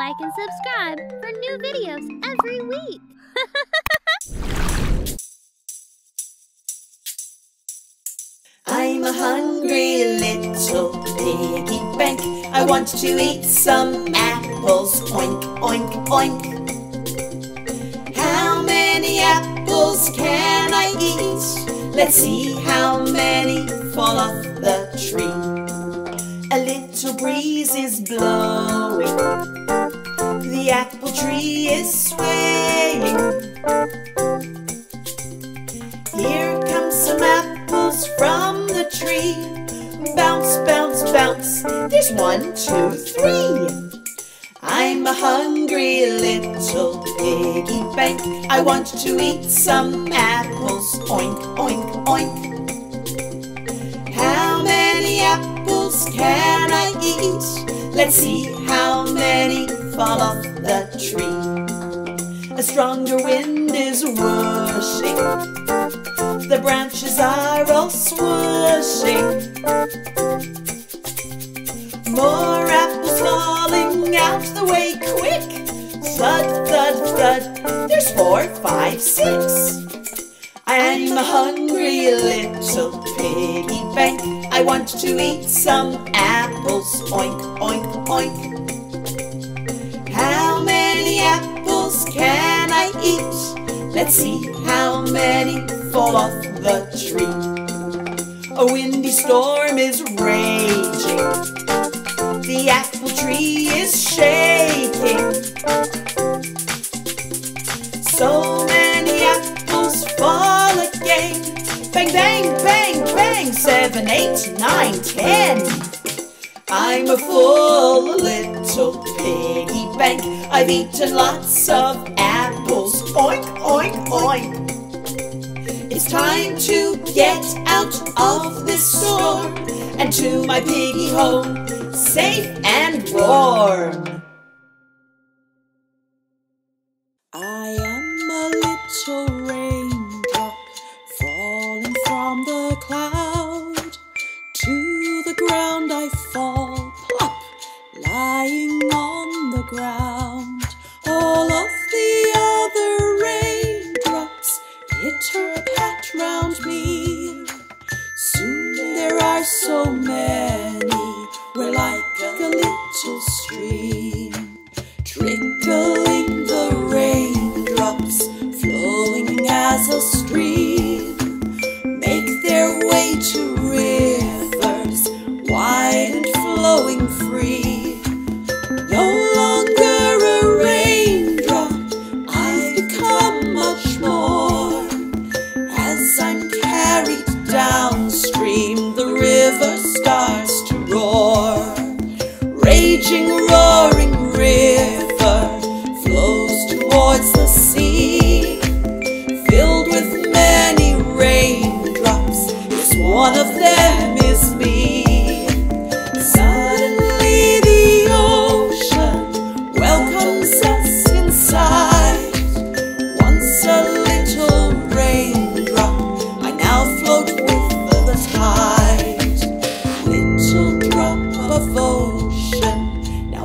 like and subscribe for new videos every week. I'm a hungry little piggy bank. I want to eat some apples. Oink, oink, oink. How many apples can I eat? Let's see how many fall off the tree. A little breeze is blowing. The apple tree is swaying. Here comes some apples from the tree. Bounce, bounce, bounce. There's 1, 2, 3. I'm a hungry little piggy bank. I want to eat some apples. Oink, oink, oink. How many apples can I eat? Let's see how many fall off the tree. A stronger wind is whooshing. The branches are all swooshing. More apples falling out the way quick. Thud, thud, thud. There's 4, 5, 6. I'm a hungry little piggy bank. I want to eat some apples. Oink, oink, oink. How many apples can I eat? Let's see how many fall off the tree. A windy storm is raging. The apple tree is shaking. So many apples fall again. Bang, bang, bang, bang. 7, 8, 9, 10. I'm a full little piggy bank. I've eaten lots of apples. Oink, oink, oink. It's time to get out of this store and to my piggy home, safe and warm. I am a little raindrop falling from the cloud. To the ground I fall, plop, lying on the ground. All of the other raindrops pitter round me. Soon there are so many, we're like a little stream. Trickling the raindrops, flowing as a stream, make their way to rivers, wide and flowing free. No longer a raindrop, I've become much more. I'm carried downstream, the river starts to roar. Raging, roaring river flows towards the sea. Filled with many raindrops, yes, one of them is me. Suddenly the ocean welcomes us inside. Once a little rain,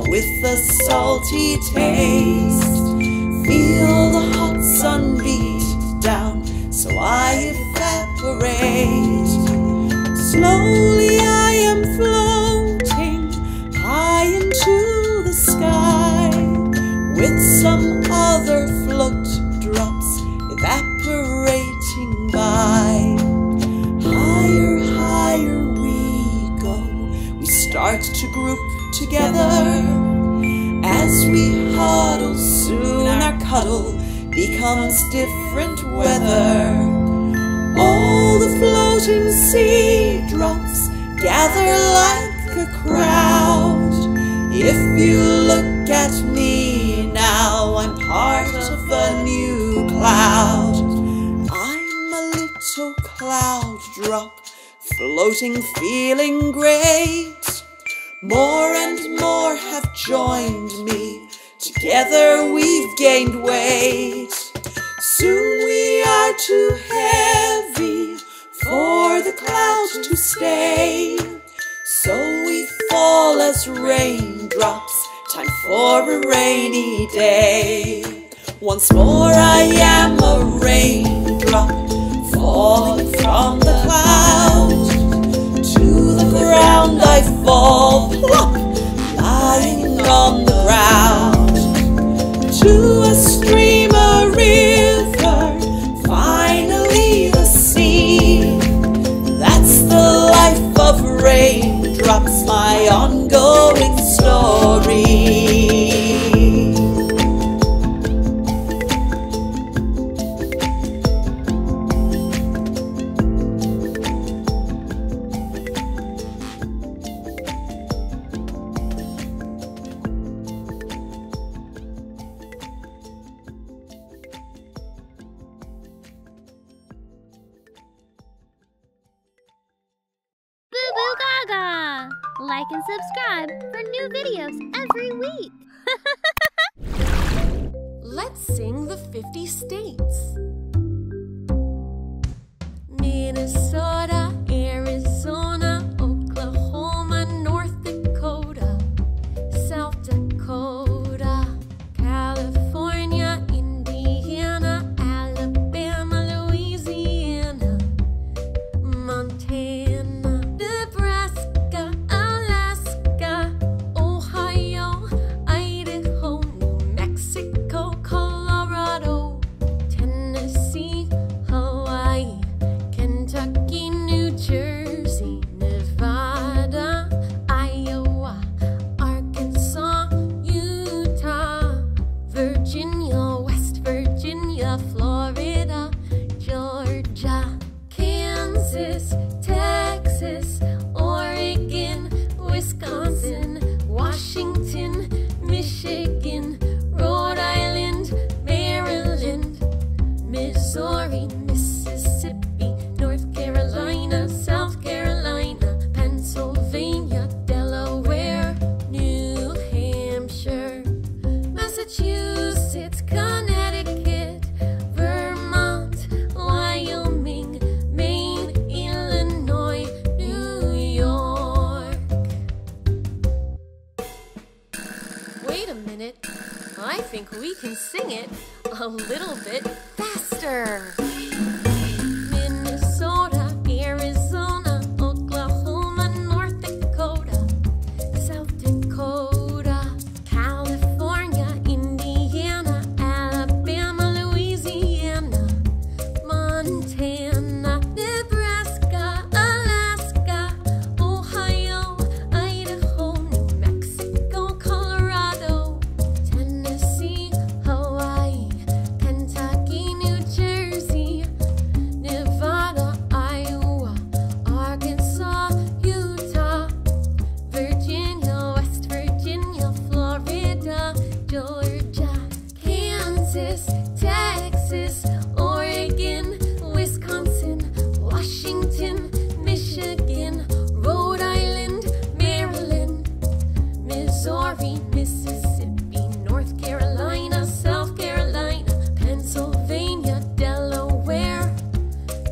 with a salty taste. Feel the hot sun beat down, so I evaporate. Slowly I am floating high into the sky, with some other float drops evaporating by. Higher, higher we go, we start to group together. As we huddle, soon our cuddle becomes different weather. All the floating sea drops gather like a crowd. If you look at me now, I'm part of a new cloud. I'm a little cloud drop, floating, feeling great. More and more have joined me, together we've gained weight. Soon we are too heavy for the clouds to stay. So we fall as raindrops, time for a rainy day. Once more I am a raindrop falling from the clouds. To the ground I fall, plop, lying on the ground. To a stream, a river, finally the sea. That's the life of raindrops, my ongoing story. Like and subscribe for new videos every week. Let's sing the 50 states. Minnesota, Arizona, Oklahoma, North Dakota, South Dakota, California, Indiana, Alabama, Louisiana, Montana, Texas, Oregon, Wisconsin, Washington, Michigan, Rhode Island, Maryland, Missouri, Mississippi, North Carolina, South Carolina, Pennsylvania, Delaware, New Hampshire, Massachusetts, Connecticut, Vermont, Wyoming, I think we can sing it a little bit faster. Minnesota, Arizona, Oklahoma, North Dakota, South Dakota, California, Indiana, Alabama, Louisiana, Montana, Nebraska, Alaska, Ohio, Idaho, New Mexico, Colorado, Tennessee, Hawaii, Kentucky, New Jersey, Nevada, Iowa, Arkansas, Utah, Virginia, West Virginia, Florida, Georgia, Kansas, Texas, Oregon, Wisconsin, Washington, Michigan, Rhode Island, Maryland, Missouri, Mississippi, North Carolina, South Carolina, Pennsylvania, Delaware,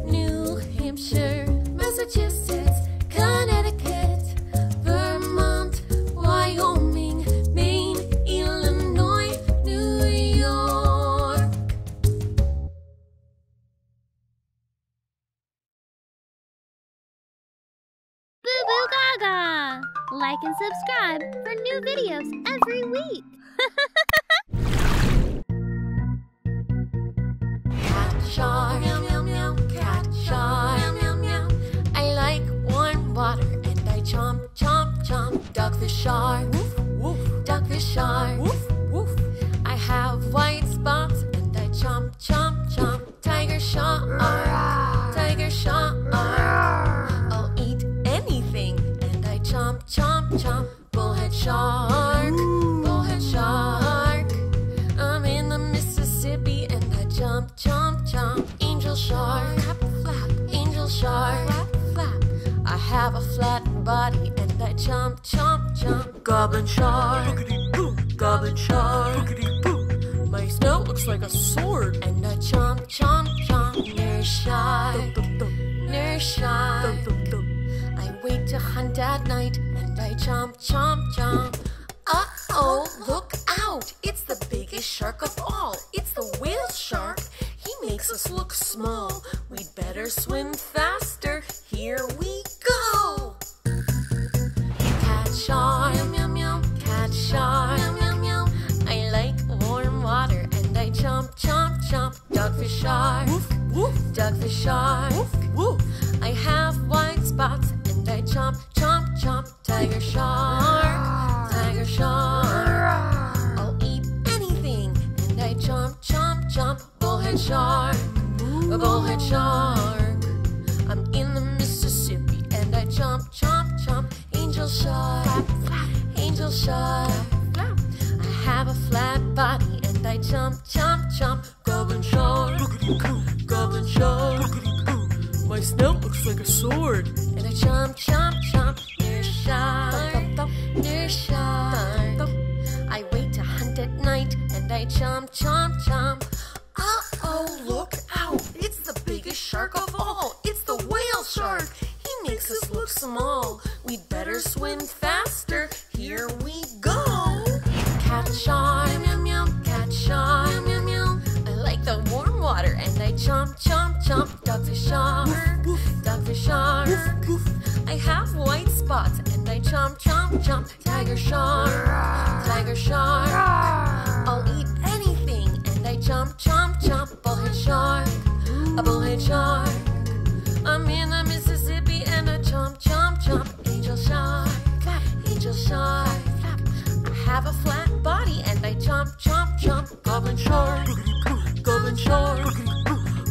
New Hampshire, Massachusetts, Connecticut, Vermont, Wyoming, Maine, Illinois, New York. Boo Boo Gaga! Like and subscribe for new videos every week. Cat char, meow meow meow. Cat char, meow meow meow. I like warm water and I chomp chomp chomp. Dogfish char, woof woof. Dogfish char, woof woof. I have white spots and I chomp chomp chomp. Tiger char, tiger char. I'll eat anything and I chomp chomp chomp. Bullhead shark, bullhead shark. I'm in the Mississippi and I jump, chomp, chomp. Angel shark, flap, flap. Angel shark, flap, flap. I have a flat body and I jump, chomp, chomp. Goblin shark, goblin shark. My snout looks like a sword and I chomp, chomp, chomp. Nurse shark, nurse shark. I wait to hunt at night and I chomp, chomp, chomp. Uh-oh, look swim faster. Here we go! Catch on, meow meow, catch on, meow meow. I like warm water and I chomp, chomp, chomp. Dogfish are, woof, woof, dogfish are, woof, woof. I have white spots and I chomp, chomp, chomp. Tiger shark, tiger shark. I'll eat anything and I chomp, chomp, chomp. Bullhead shark, a bullhead shark. I'm in the Mississippi and I chomp, chomp, chomp. Angel shark, angel shark. I have a flat body and I chomp, chomp, chomp. Goblin shark, goblin shark. My snout looks like a sword and I chomp, chomp, chomp. Near shark, near shark. I wait to hunt at night and I chomp, chomp, chomp. Oh, look out! It's the biggest shark of all! It's the whale shark! He makes us look small! We'd better swim faster! Here we go! Catch on, meow meow, catch on, meow meow. I like the warm water and I chomp, chomp, chomp. Dogfish shark, dogfish shark. I have white spots and I chomp, chomp, chomp. Tiger shark, tiger shark. I'll eat anything and I chomp, chomp, chomp. Shark, a bullhead shark. I'm in the Mississippi and I chomp, chomp, chomp. Angel shark, angel shark. I have a flat body and I chomp, chomp, chomp. Goblin shark, goblin shark.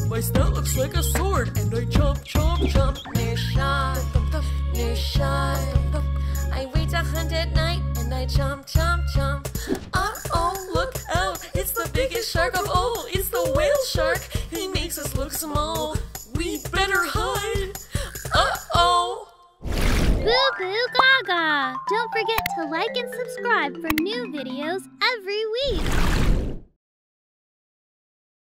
My snout looks like a sword and I chomp, chomp, chomp. Near shark, near shark. I wait to hunt at night and I chomp, chomp, chomp. Uh-oh, look out, it's the biggest shark of all. It's the whale shark. He makes us look small. We better hide. Uh-oh. Boo Boo Gaga. Don't forget to like and subscribe for new videos every week.